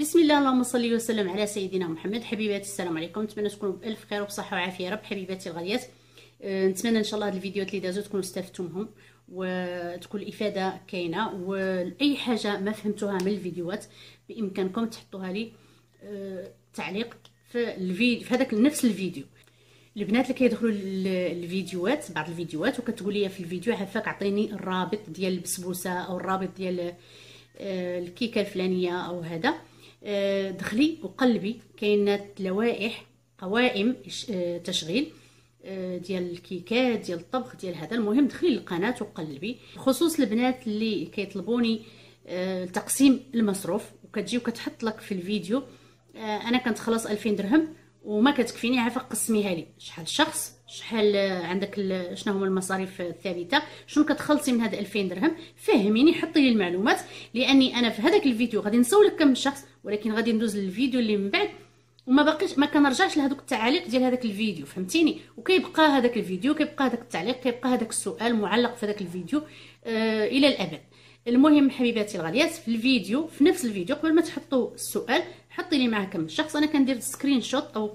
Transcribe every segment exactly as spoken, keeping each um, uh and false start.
بسم الله، اللهم صل وسلم على سيدنا محمد. حبيباتي السلام عليكم، نتمنى تكونوا بالف خير وبصحه وعافيه يا رب. حبيباتي الغاليات، أه نتمنى ان شاء الله هاد الفيديوهات اللي دازو تكونوا استفدتوهم وتكون الافاده كاينه، واي حاجه ما فهمتوها من الفيديوهات بامكانكم تحطوها لي أه تعليق في الفيديو، في هذاك نفس الفيديو. البنات اللي كيدخلوا الفيديوهات، بعض الفيديوهات وكتقول لي في الفيديو عفاك عطيني الرابط ديال البسبوسه او الرابط ديال أه الكيكه الفلانيه او هذا، دخلي وقلبي كاينات لوائح قوائم تشغيل ديال الكيكات ديال الطبخ ديال هذا. المهم دخلي للقناه وقلبي. بخصوص البنات اللي كيطلبوني تقسيم المصروف وكتجي وكتحط لك في الفيديو انا كنتخلص ألفين درهم وما كتكفيني، عافاك قسميها لي شحال شخص، شحال عندك، شنو هما المصاريف الثابته، شنو كتخلصي من هاد ألفين درهم، فهميني، حطي لي المعلومات، لاني انا في هذاك الفيديو غادي نسولك كم شخص، ولكن غادي ندوز للفيديو اللي من بعد وما باقيش ما كنرجعش لهذوك التعاليق ديال هذاك الفيديو، فهمتيني؟ وكيبقى هذاك الفيديو، كيبقى هذاك التعليق، كيبقى هذاك السؤال معلق في هذاك الفيديو آه الى الابد. المهم حبيباتي الغاليات، في الفيديو في نفس الفيديو قبل ما تحطوا السؤال حطي لي معاه كم شخص. انا كندير سكرين شوت او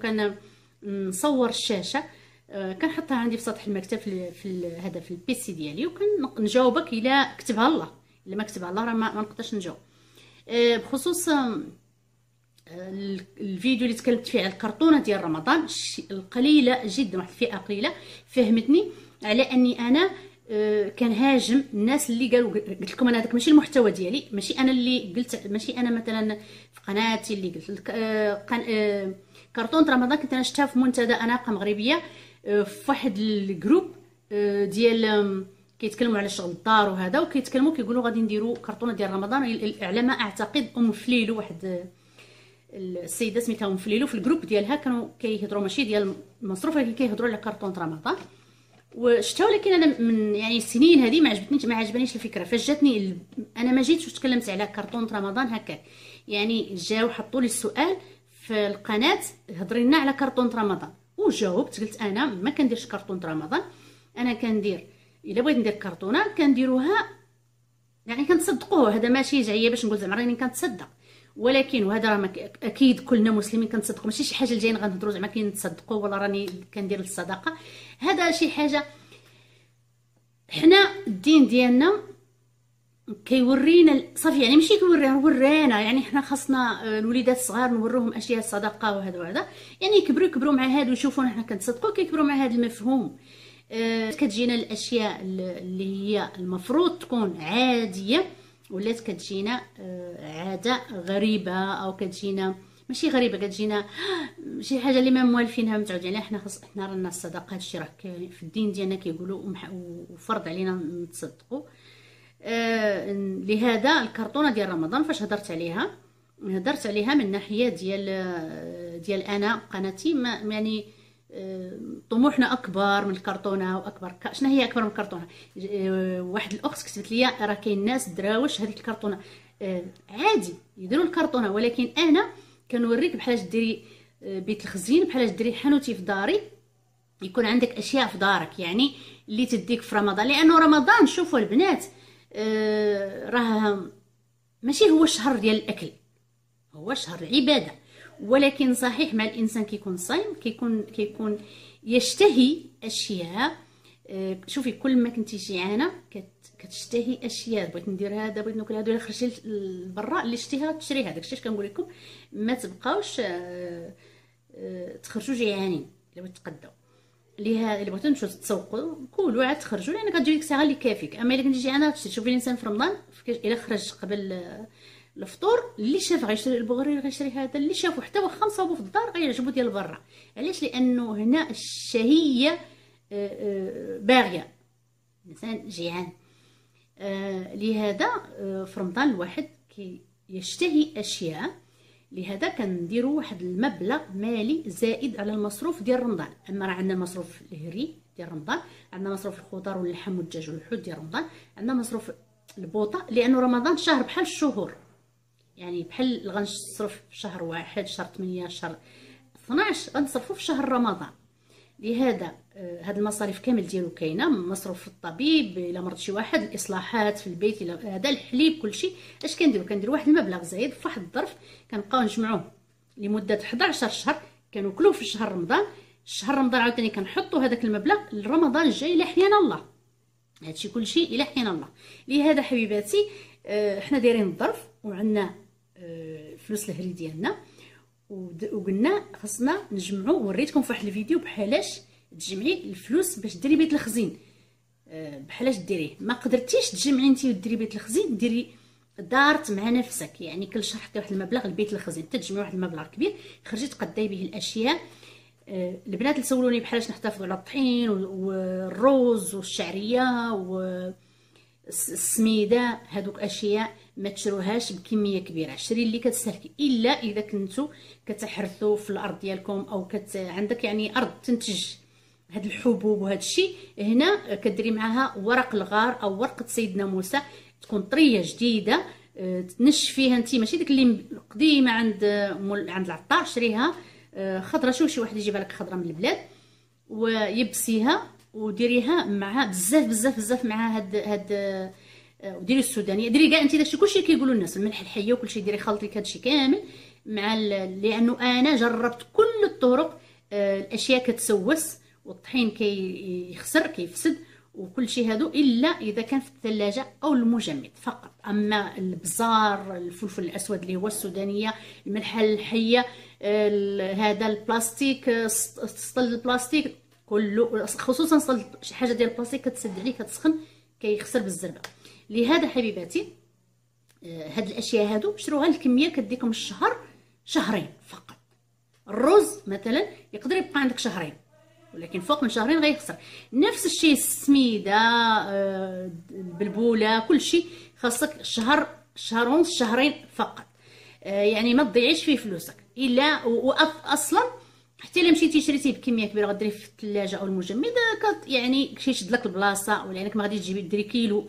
كنصور الشاشه آه كنحطها عندي في سطح المكتب في, في هذا في البيسي ديالي، وكنجاوبك الى كتبها الله، الا ما كتبها الله راه ما نقدرش نجاوب. آه بخصوص آه الفيديو اللي تكلمت فيه على الكرتونه ديال رمضان، القليله جدا، واحد الفئه قليله فهمتني على اني انا آه كنهاجم الناس اللي قالوا. قلت لكم انا هذاك ماشي المحتوى ديالي، ماشي انا اللي قلت، ماشي انا مثلا في قناتي اللي قلت آه آه كرتونه رمضان كنت انا شفتها في منتدى اناقه مغربيه آه في واحد الجروب آه ديال آه كيتكلموا على شغل الدار وهذا، وكيتكلموا كيقولوا غادي نديروا كرتونه ديال رمضان على ما اعتقد ام فليلو، واحد السيده سميتها ام فليلو في الجروب ديالها كانوا كيهضروا ماشي ديال المصروف ولكن كيهضروا على كرتونه رمضان وشتها، ولكن انا من يعني سنين هذه ما عجبتنيش، ما عجبنيش الفكره، فجاتني انا ما جيتش وتكلمت على كرتونه رمضان هكا، يعني جاو حطوا لي السؤال في القناه هضري لنا على كرتونه رمضان وجاوبت، قلت انا ما كنديرش كرتونه رمضان، انا كندير الا بغيت ندير كرتونه كنديروها يعني كنصدقوه، هذا ماشي جايه باش نقول زعما راني كنتصدق، ولكن وهذا راه اكيد كلنا مسلمين كنتصدقوا، ماشي شي حاجه جايين غنهضروا زعما كنتصدقوا ولا راني كندير للصدقه، هذا شي حاجه. حنا الدين ديالنا كيورينا صافي، يعني ماشي كيورينا ورانا، يعني حنا خاصنا الوليدات الصغار نوروهم اشياء الصدقه وهذا وهذا، يعني يكبروا يكبروا مع هاد ويشوفونا حنا كنتصدقوا كيكبروا مع هذا المفهوم. كتجينا الاشياء اللي هي المفروض تكون عاديه ولات كتجينا عاده غريبه، او كتجينا ماشي غريبه، كتجينا شي حاجه اللي ما موالفينها متعودين عليها. حنا خاص حنا رانا الصدقه، هادشي راه في الدين ديالنا كيقولوا وفرض علينا نتصدقوا. لهذا الكرتونه ديال رمضان فاش هضرت عليها هضرت عليها من ناحيه ديال ديال انا قناتي، يعني طموحنا اكبر من الكرتونه واكبر ك... شنو هي اكبر من الكرتونه؟ واحد الاخت كتبت لي راه كاين ناس دراوش هذيك الكرتونه، عادي يديروا الكرتونه، ولكن انا كنوريك بحالاش ديري بيت الخزين، بحالاش ديري حانوتي في داري، يكون عندك اشياء في دارك يعني اللي تديك في رمضان، لانه رمضان شوفوا البنات راه ماشي هو الشهر ديال الاكل، هو شهر العباده، ولكن صحيح مع الانسان كيكون صايم كيكون كيكون يشتهي اشياء. شوفي كل ما كنتي جيعانه كتشتهي اشياء، بغيت ندير هذا، بغيت ناكل هذا، ولا خرجتي لبرا اللي شتيها تشري هذاك الشيء. كنقول لكم ما تبقاوش تخرجوا جيعانين، الا بغيتوا تقداو ليها، الا بغيتوا نمشيو تسوقوا كولوا عاد تخرجوا، لان كتجي لك الساعه اللي كافيك. اما الا كنتي جيعانه تشتي، شوفي الانسان في رمضان الا خرج قبل الفطور اللي شاف غيشري البغرير، غيشري هذا اللي شافو، حتى واخا مصاوبو في الدار غيعجبو ديال برا. علاش؟ لانه هنا الشهيه باغيه، الانسان جيعان. لهذا في رمضان الواحد كيشتهي اشياء، لهذا كنديروا واحد المبلغ مالي زائد على المصروف ديال رمضان. اما راه عندنا المصروف الهري ديال رمضان، عندنا مصروف الخضار واللحم والدجاج والحوت ديال رمضان، عندنا مصروف البوطه، لانه رمضان شهر بحال الشهور، يعني بحال غنصرف في شهر واحد، شهر ثمانية، شهر اثناش غنصرفو في شهر رمضان. لهذا هاد المصاريف كامل ديالو كاينه، مصروف في الطبيب الا مرض شي واحد، الاصلاحات في البيت، الى هذا الحليب، كلشي. اش كنديرو؟ كنديرو واحد المبلغ زايد في واحد الظرف كنبقاو نجمعوه لمده حداش شهر، كنوكلوه في شهر رمضان. شهر رمضان عاوتاني كنحطوا هذاك المبلغ لرمضان الجاي الى حيانا الله. هادشي كلشي الى حيانا الله. لهذا حبيباتي حنا دايرين الظرف وعندنا فلوس الهري ديالنا، وقلنا خصنا نجمعوا. وريتكم في واحد الفيديو بحالاش تجمعي الفلوس باش ديري بيت الخزين، بحالاش ديريه. ما قدرتيش تجمعي انت وديري بيت الخزين، ديري دارت مع نفسك، يعني كل شهر حطي واحد المبلغ لبيت الخزين، تجمعي واحد المبلغ كبير خرجي تقداي به الاشياء. البنات اللي سولوني بحالاش نحتفظوا على الطحين والروز والشعريه والسميده، هذوك اشياء ما تشروهاش بكميه كبيره، شري اللي كتستهلكي، الا اذا كنتو كتحرثوا في الارض ديالكم او كت... عندك يعني ارض تنتج هاد الحبوب وهذا الشيء، هنا كديري معاها ورق الغار او ورقه سيدنا موسى، تكون طريه جديده تنشفيها انت، ماشي ديك اللي قديمه عند عند العطار، شريها خضره، شوف شي واحد يجيبها لك خضره من البلاد، ويبسيها وديريها مع بزاف بزاف بزاف مع هاد هاد وديري السودانيه، ديري كاع انت داكشي كلشي كيقولوا الناس، الملح الحيه وكلشي، ديري خلطي هادشي كامل مع ال... لانه انا جربت كل الطرق، الاشياء كتسوس والطحين كيخسر كي كيفسد وكلشي هادو، الا اذا كان في الثلاجه او المجمد فقط. اما البزار، الفلفل الاسود اللي هو السودانيه، الملحه الحيه، هذا البلاستيك، سطل البلاستيك كله، خصوصا سطل شي حاجه ديال البلاستيك كتسد عليه كتسخن كيخسر بالزربه. لهذا حبيباتي هاد الاشياء هادو شروها الكميه كديكم الشهر شهرين فقط. الرز مثلا يقدر يبقى عندك شهرين، ولكن فوق من شهرين غيخسر. نفس الشيء السميده، البلبوله، كلشي خاصك شهر، شهر ونص، شهرين فقط، يعني ما تضيعيش فيه فلوسك. الا واصلا حتى الا مشيتي شريتيه بكميه كبيره غديريه في الثلاجه او المجمد، يعني شي يشد لك البلاصه، ولانك ما غاديش تجيبي ديري كيلو،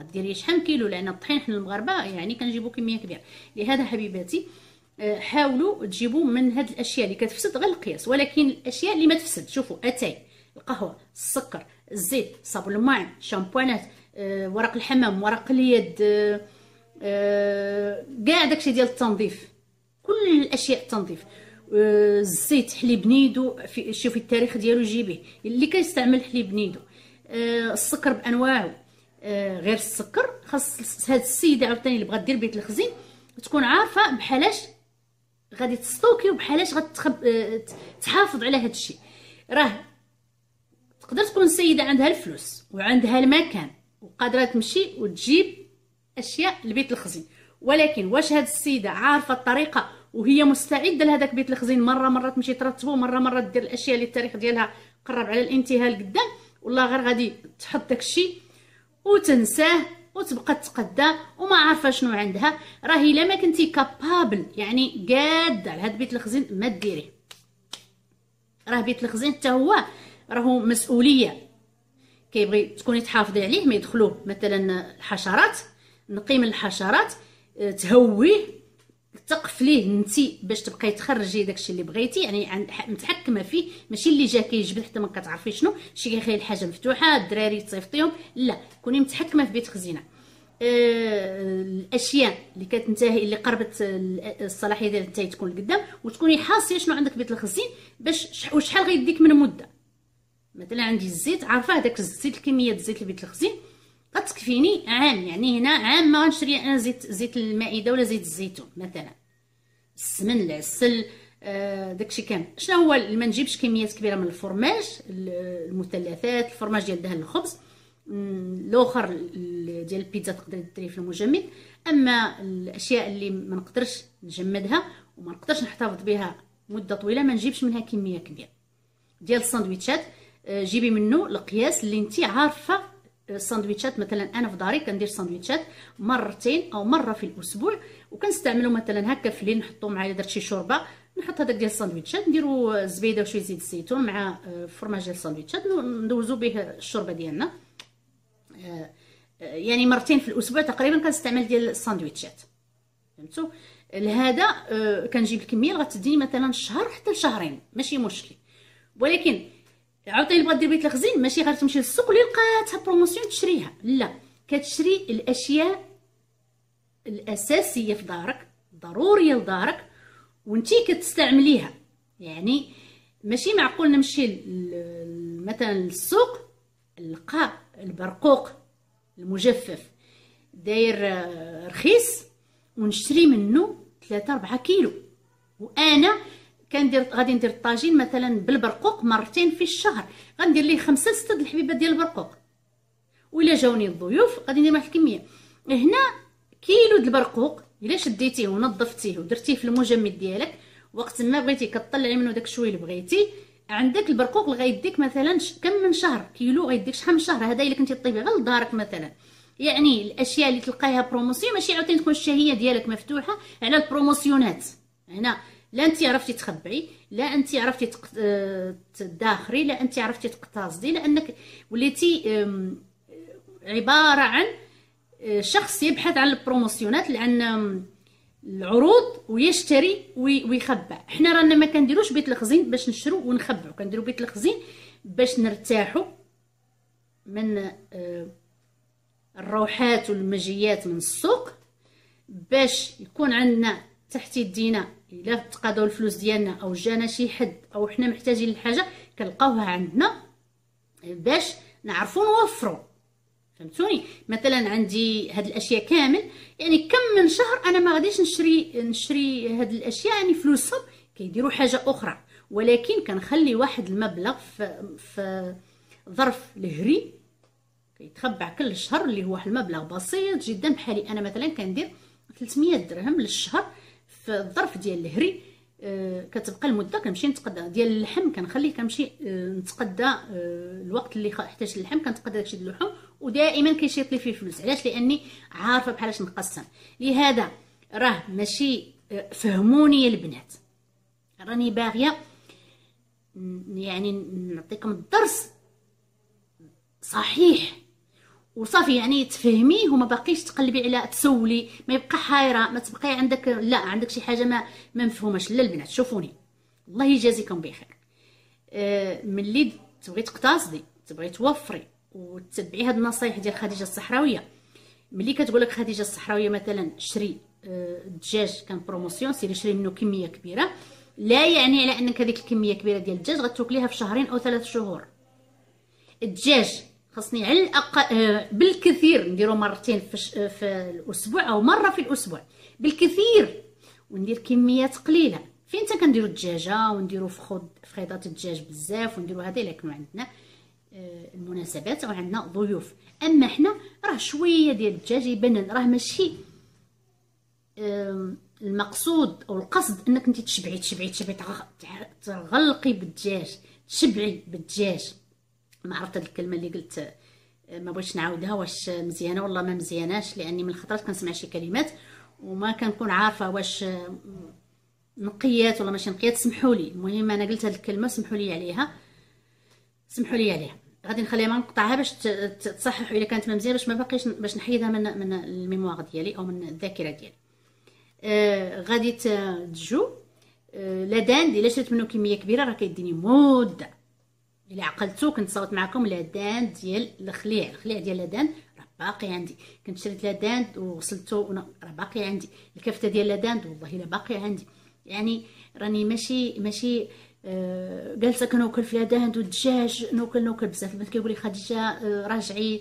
غديري شحال كيلو، لان الطحين حنا المغاربه يعني كنجيبو كميه كبيره. لهذا حبيباتي حاولوا تجيبوا من هاد الاشياء اللي كتفسد غير القياس، ولكن الاشياء اللي ما تفسد، شوفوا اتاي، القهوه، السكر، الزيت، صابون الماء، شامبوانات، أه، ورق الحمام، ورق اليد، كاع أه، أه، داكشي ديال التنظيف، كل الاشياء التنظيف، أه، الزيت، حليب نيدو، شوفي التاريخ ديالو جيبيه، اللي كيستعمل حليب نيدو، أه، السكر بانواعه، أه، غير السكر خاص هاد السيده عاوتاني اللي بغات دير بيت الخزين تكون عارفه بحالاش غادي تستوكي وبحالاش غتخب... تحافظ على هذا الشيء. راه تقدر تكون سيده عندها الفلوس وعندها المكان وقادره تمشي وتجيب اشياء لبيت الخزين، ولكن واش هاد السيده عارفه الطريقه وهي مستعده لهذاك بيت الخزين؟ مره مره تمشي ترتبو، مره مره دير الاشياء اللي التاريخ ديالها قرب على الانتهاء لقدام، والله غير غادي تحط داك الشيء وتنساه وتبقى تتقدى وما عارفه شنو عندها. راهي الا ما كنتي كابابل يعني قاده على هاد بيت الخزين ما ديريه. راه بيت الخزين حتى هو راهو مسؤوليه، كيبغي تكوني تحافظي عليه، ما يدخلوه مثلا الحشرات، نقي من الحشرات، تهويه، تقفليه انتي باش تبقاي تخرجي داكشي اللي بغيتي، يعني متحكمه فيه، ماشي اللي جا كيجبد حتى ما كتعرفي شنو، شي كيخلي الحاجه مفتوحه، الدراري تصيفطيهم، لا، كوني متحكمه في بيت خزينه. أه الاشياء اللي كتنتهي، اللي قربت الصلاحيه ديالها تنتهي، تكون لقدام، وتكوني حاصيه شنو عندك بيت الخزين باش وشحال غيديك من مده. مثلا عندي الزيت، عارفه هذاك الزيت، الكميه الزيت لبيت الخزين غتكفيني عام، يعني هنا عام ما غنشري انا زيت زيت المائده ولا زيت الزيتون مثلا، السمن، العسل، آه داكشي كامل. شنو هو اللي ما نجيبش كميات كبيره من الفرماج، المثلثات، الفرماج ديال دهن الخبز، الاخر ديال البيتزا تقدري ديريه في المجمد. اما الاشياء اللي ما نقدرش نجمدها وما نقدرش نحتفظ بها مده طويله ما نجيبش منها كميه كبيره. ديال الساندويتشات آه جيبي منه القياس اللي انت عارفه. الساندويتشات مثلا انا في داري كندير ساندويتشات مرتين او مره في الاسبوع، وكنستعملو مثلا هكا في الليل، نحطو مع الا درت شي شوربه نحط هذاك ديال الساندويتشات، نديرو زبيده وشويه زيت الزيتون مع الفرماج ديال الساندويتشات، ندوزو به الشوربه ديالنا، يعني مرتين في الاسبوع تقريبا كنستعمل ديال الساندويتشات، فهمتوا؟ لهذا كنجيب الكميه اللي غتديني مثلا شهر حتى لشهرين ماشي مشكل. ولكن عاوتاني بغات دير بيت الخزين، ماشي غير تمشي للسوق اللي لقاتها بروموسيون تشريها، لا كتشري الاشياء الاساسيه في دارك، ضروريه لدارك وانتي كتستعمليها. يعني ماشي معقول نمشي مثلا للسوق نلقى البرقوق المجفف داير رخيص ونشري منه ثلاثة أربعة كيلو، وانا كندير غادي ندير الطاجين مثلا بالبرقوق مرتين في الشهر، غندير ليه خمسة ستة د الحبيبات ديال البرقوق، وإلا جاوني الضيوف غادي ندير واحد الكمية. هنا كيلو د البرقوق إلا شديتيه ونظفتيه ودرتيه في المجمد ديالك، وقت ما بغيتي كطلعي منه داك الشوي اللي بغيتي، عندك البرقوق اللي غيديك مثلا كم من شهر، كيلو غيديك شحال من شهر. هذا الا كنتي طيبي غير لدارك مثلا. يعني الاشياء اللي تلقايها بروموسيون ماشي عاوتاني تكون الشهيه ديالك مفتوحه على البروموسيونات. هنا لا انت عرفتي تخبعي، لا انت عرفتي تداخري، لا انت عرفتي تقتصدي، لانك وليتي عباره عن شخص يبحث عن البروموسيونات، لان العروض ويشتري ويخبع. حنا رانا ما كنديروش بيت الخزين باش نشرو ونخبعو، كنديرو بيت الخزين باش نرتاحو من الروحات والمجيات من السوق، باش يكون عندنا تحت يدينا الا تقاضوا الفلوس ديالنا او جانا شي حد او حنا محتاجين لحاجه كنلقاوها عندنا، باش نعرفو نوفرو. فهمتوني؟ مثلا عندي هاد الاشياء كامل، يعني كم من شهر انا ما غاديش نشري نشري هاد الاشياء، يعني فلوسهم كيديروا حاجه اخرى، ولكن كنخلي واحد المبلغ في, في ظرف الهري كيتخبع كل شهر، اللي هو واحد المبلغ بسيط جدا. بحالي انا مثلا كندير ثلاثمية درهم للشهر في الظرف ديال الهري، أه كتبقى المده كنمشي نتقدى. ديال اللحم كنخليه كنمشي أه نتقدى أه الوقت اللي احتاج اللحم كنتقدى داكشي ديال اللحم، ودائما كيشيط لي فيه الفلوس. علاش؟ لاني عارفه بحالاش نقسم. لهذا راه ماشي فهموني يا البنات، راني باغيه يعني نعطيكم الدرس صحيح وصافي، يعني تفهميه وما باقيش تقلبي على تسولي، ما يبقى حايره، ما تبقى عندك لا عندك شي حاجه ما ما مفهوماش. لا البنات شوفوني، الله يجازيكم بخير. أه ملي تبغي تقتصدي، تبغي توفري وتتبعي هاد النصايح ديال خديجه الصحراويه، ملي كتقول لك خديجه الصحراويه مثلا شري الدجاج كان بروموسيون، سيري شري منه كميه كبيره، لا يعني على انك هذيك الكميه الكبيره ديال الدجاج غتوكليها في شهرين او ثلاث شهور. الدجاج خاصني على الاقل بالكثير نديرو مرتين في, في الاسبوع او مره في الاسبوع بالكثير، وندير كميات قليله. فين حتى كنديرو الدجاجه ونديرو فخود فخيضات الدجاج بزاف ونديرو هذا الا كانوا عندنا المناسبات او عندنا ضيوف. اما حنا راه شويه ديال الدجاج يبان راه ماشي المقصود او القصد انك انت تشبعي تشبعي تشبعي تغلقي بالدجاج، تشبعي بالدجاج. ما عرفت هاد الكلمه اللي قلت، ما بغيتش نعاودها، واش مزيانه والله ما مزياناش، لاني من الخطرات كنسمع شي كلمات وما كنكون عارفه واش نقيات ولا ماشي نقيات. سمحوا لي، المهم انا قلت هاد الكلمه، سمحوا لي عليها، سمحوا لي عليها. غادي نخليها ما نقطعها باش تصححوا الا كانت ما مزيان، باش ما باقيش باش نحيدها من من الميموار ديالي او من الذاكره ديالي. آه غادي تجو آه لا داند الا شريت منه كميه كبيره راه كيديني مده. الا عقلتو كنت صوت معكم لا داند ديال الخليع، الخليع ديال لا داند راه باقي عندي، كنت شريت لا داند وغسلته راه باقي عندي، الكفته ديال لا داند والله الا باقي عندي. يعني راني ماشي ماشي أه جالسه كناكل في لاداند والدجاج ناكل ناكل بزاف. البنات كيقول لي خديجه أه راجعي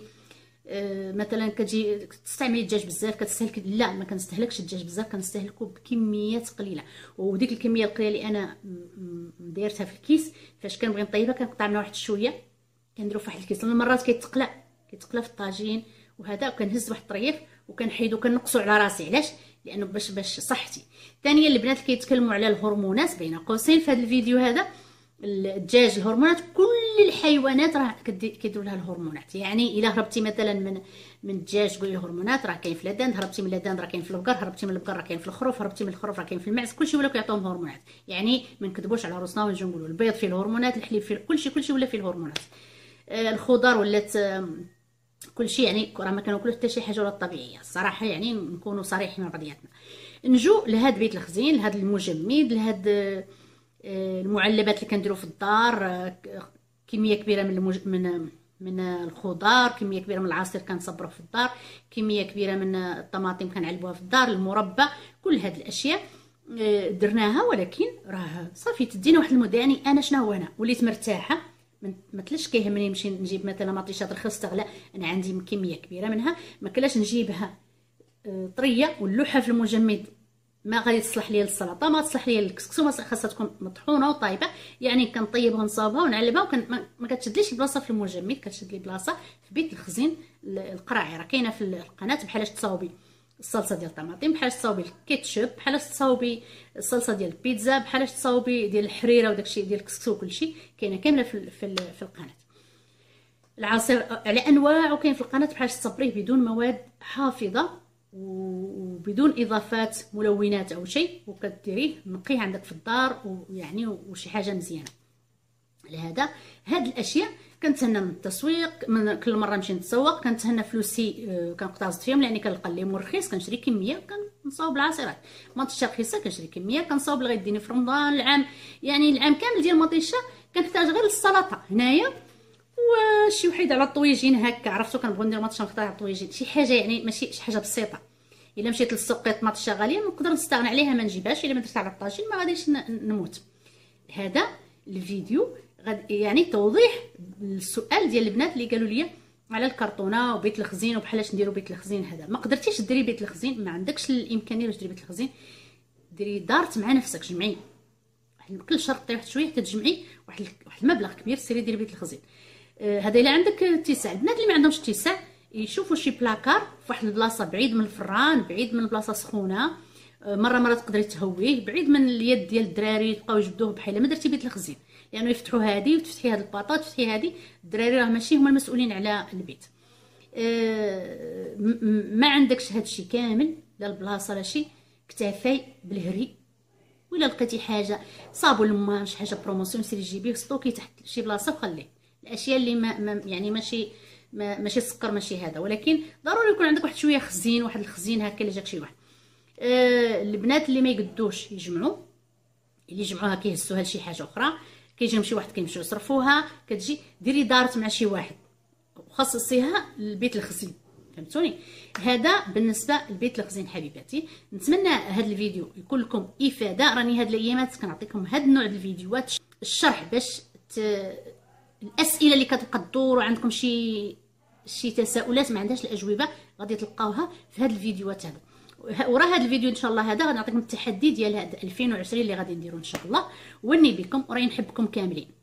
أه مثلا كتجي تستعملي الدجاج بزاف كتستهلك. لا ما كنستهلكش الدجاج بزاف، كنستهلكو بكميات قليله، وديك الكميه القليله اللي انا دايرتها في الكيس فاش كنبغي نطيبها كنقطع منها واحد شويه كنديرو في واحد الكيس. مرات كيتقلى كيتقلى في الطاجين وهذا، وكنهز واحد الطريف وكنحيدو كنقصو على راسي. علاش؟ لانه باش باش صحتي. ثانيا البنات اللي كيتكلموا على الهرمونات بين قوسين في هذا الفيديو، هذا الدجاج الهرمونات كل الحيوانات راه كيديروا لها الهرمونات. يعني الا هربتي مثلا من من الدجاج قولي هرمونات، راه كاين في لاداند، هربتي من لاداند راه كاين في البقر، هربتي من البقر راه كاين في الخروف، هربتي من الخروف راه كاين في المعز، كلشي ولاو كيعطيوهم هرمونات. يعني ما نكذبوش على روسنا ونجيو نقولوا البيض فيه الهرمونات، الحليب فيه، كلشي كلشي ولا فيه الهرمونات. آه الخضر ولات كلشي، يعني راه ما كناكلو حتى شي حاجه ولا طبيعيه الصراحه، يعني نكونوا صريحين مع بعضياتنا. نجو لهاد بيت الخزين، لهاد المجمد، لهاد المعلبات اللي كنديرو في الدار، كميه كبيره من المج... من من الخضار، كميه كبيره من العصير كنصبره في الدار، كميه كبيره من الطماطم كنعلبوها في الدار، المربى، كل هاد الاشياء درناها. ولكن راه صافي تدينا واحد المده، يعني انا شنو هو هنا وليت مرتاحه، ما طلعش كيهمني نمشي نجيب مثلا مطيشات رخيصه غلا، انا عندي كميه كبيره منها، ما كلاش نجيبها طريه ونلوحها في المجمد، ما غادي تصلح ليا للسلطه، ما تصلح ليا للكسكسو، ما خاصها تكون مطحونه وطايبه، يعني كنطيبها ونصاوبها ونعلبها، وكن ما كتشدليش بلاصه في المجمد، كتشد لي بلاصه في بيت الخزين القراعي، راه كاينه في القناه، بحالاش تصاوبي الصلصه ديال الطماطم، بحالاش تصاوبي الكيتشوب، بحالاش تصاوبي الصلصه ديال البيتزا، بحالاش تصاوبي ديال الحريره وداكشي ديال الكسكسو، كلشي كاينه كامله في في, في القناه. العصير على انواع، وكاين في القناه بحالاش تصبريه بدون مواد حافظه وبدون اضافات ملونات او شيء، وكديريه نقيه عندك في الدار، ويعني وشي حاجه مزيانه. لهذا هاد الاشياء كنتهنى من التسويق، من كل مره نمشي نتسوق كنتهنى فلوسي كنقتازد فيهم، لاني كنلقى الليمون رخيص كنشري كميه كنصاوب العصيرات، مطيشه رخيصه كنشري كميه كنصاوب اللي غيديني في رمضان العام، يعني العام كامل ديال مطيشه كنحتاج غير للسلطه هنايا وشي وحيد على الطويجين هكا، عرفتو كنبغي ندير مطيشه مقطعه على الطويجين، شي حاجه يعني ماشي شي حاجه بسيطه. الا مشيت للسوق لقيت مطيشه غاليه نقدر نستغنى عليها ما نجيبهاش، الا ما درت على الطاجين ما غاديش نموت. هذا الفيديو غادي يعني توضيح السؤال ديال البنات اللي قالوا لي على الكرتونه وبيت الخزين وبحالاش نديروا بيت الخزين. هذا ما قدرتيش ديري بيت الخزين، ما عندكش الامكانيه باش ديري بيت الخزين، ديري دارت مع نفسك، جمعي كل شهر طيح شويه حتى تجمعي واحد واحد المبلغ كبير سيري ديري بيت الخزين. هذا الا عندك اتساع. البنات اللي ما عندهمش اتساع يشوفوا شي بلاكار فواحد البلاصه بعيد من الفران، بعيد من بلاصه سخونه، مره مره تقدري تهويه، بعيد من اليد ديال الدراري يبقاو يجبدوه بحال ما درتي بيت الخزين، لانه يعني يفتحوا هذه وتفتحي هذه الباطا وتفتحي هذه، الدراري راه ماشي هما المسؤولين على البيت. أه ما عندكش هادشي كامل لا البلاصه لا شي، اكتفي بالهري، ولا لقيتي حاجه صابون الماء شي حاجه بروموسيون سيري جيبيه ستوكي تحت شي بلاصه وخليه. الاشياء اللي ما يعني ماشي ما ماشي السكر ماشي هذا، ولكن ضروري يكون عندك واحد شويه خزين، واحد الخزين هكا اللي جاك شي واحد. أه البنات اللي ما يقدوش يجمعوا، اللي يجمعوها كيهزوها لشي حاجه اخرى، كيجيهم شي واحد كيمشيو يصرفوها، كتجي ديري دارت مع شي واحد وخصصيها لبيت الخزين، فهمتوني؟ هذا بالنسبه لبيت الخزين حبيباتي. نتمنى هذا الفيديو يكون لكم افاده، راني هاد الايامات كنعطيكم هاد النوع ديال الفيديوهات الشرح باش ت... الاسئله اللي كتبقى تدور وعندكم شي شي تساؤلات ما عندهاش الاجوبه غادي تلقاوها في هاد الفيديوهات هذا. وراه هاد الفيديو ان شاء الله هذا غنعطيكم التحدي ديال هاد ألفين وعشرين اللي غادي نديرو ان شاء الله، وني بكم، وراي نحبكم كاملين.